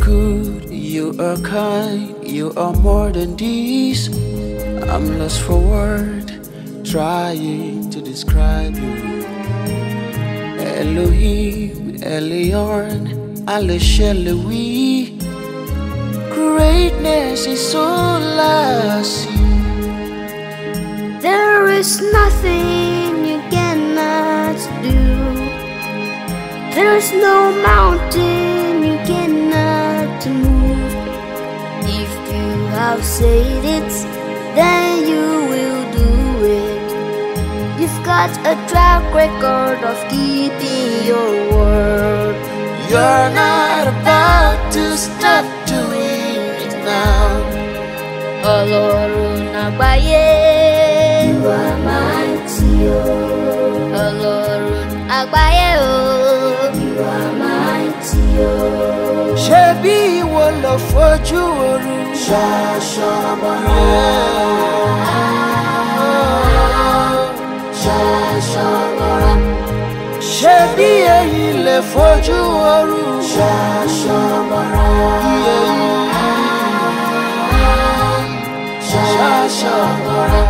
good, you are kind, you are more than this. I'm lost for words, trying to describe you. Elohim, Eliorn, Alisha, Louis. Greatness is all I see. There is nothing you cannot do. There is no mountain you cannot move. If you have said it, then you will do it. You've got a track record of keeping your word. You're not about to stop doing it now. Olorun Agbaye, you are my Tio. Olorun Agbaye, oh, you are my Tio. Ṣebi ìwọ ló fojú ọ̀run Ṣàṣàbàrà. Ṣebí ẹ̀yin lẹ fojú ọ̀run Ṣàṣàbàrà, Ṣàṣàbàrà.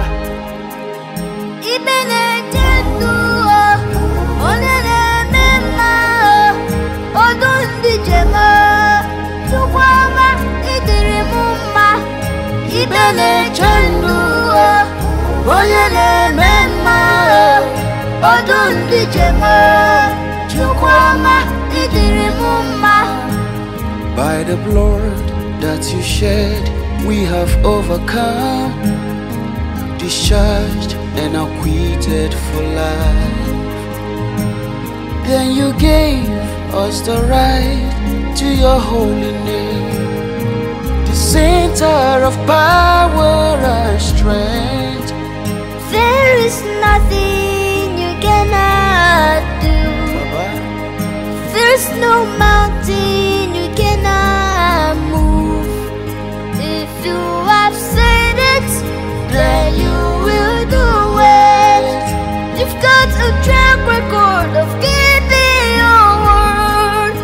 Odun di jema, chukwama idiri mumma. By the blood that you shed, we have overcome, discharged and acquitted for life. Then you gave us the right to your holy name, the center of power and strength. There is nothing cannot do. There's no mountain you cannot move. If you have said it, then you will do it. You've got a track record of keeping your word.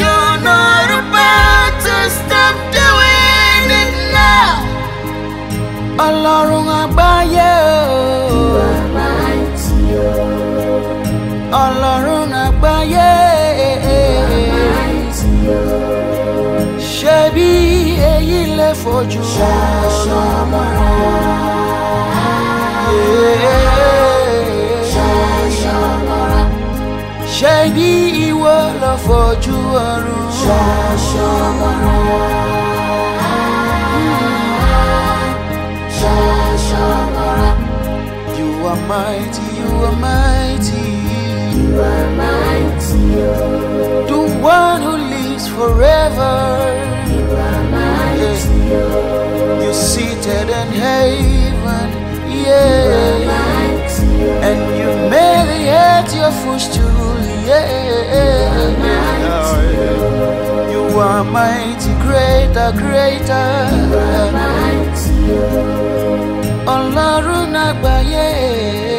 You're not about to stop doing it now. Olorun Agbaye, Olorun Agbaye, Ṣebí ẹ̀yin lẹ fojú Ṣàṣàbàrà, Ṣàṣàbàrà. Ṣebí ìwọ ló fojú ọ̀run Ṣàṣàbàrà, Ṣàṣàbàrà. You are mighty, you are mighty. You are mighty, oh. The one who lives forever. You are mighty, oh. You're seated in heaven, yeah. You are mighty, oh. And you made the earth your footstool, yeah. You are mighty, greater, greater. You are mighty, oh. Olorun Agbaye.